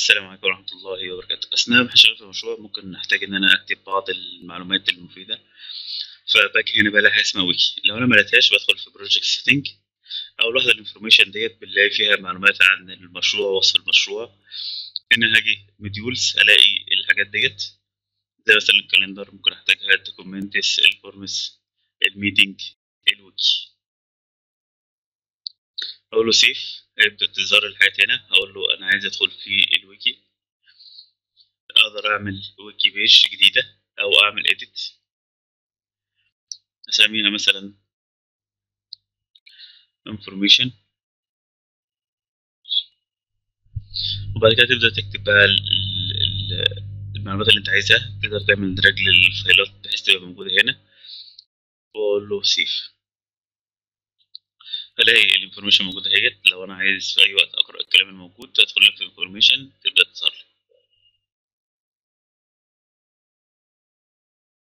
السلام عليكم ورحمة الله وبركاته. أثناء شغل المشروع ممكن نحتاج إن أنا أكتب بعض المعلومات المفيدة، فباجي هنا بلاقيها اسمها ويكي. لو أنا ملقتهاش بدخل في بروجكت سيتنج، أول واحدة الانفورميشن ديت بنلاقي فيها معلومات عن المشروع ووصف المشروع. هنا هاجي موديولز ألاقي الحاجات ديت زي مثلا الكالندر ممكن أحتاجها، الدوكومنتس، الفورمس، الميتنج، الويكي. أقول له سيف، هيبدأ تظهر الحاجات هنا. أقول له أنا عايز أدخل في الويكي، أقدر أعمل ويكي بيج جديدة أو أعمل إيديت، أسميها مثلا انفورميشن، وبعد كده تبدأ تكتب بقى المعلومات اللي أنت عايزها. تقدر تعمل دراج للفايلات بحيث تبقى موجودة هنا، وأقول له سيف. الاقي الانفورميشن موجوده اهيت. لو انا عايز في اي وقت اقرا الكلام الموجود ادخل في الانفورميشن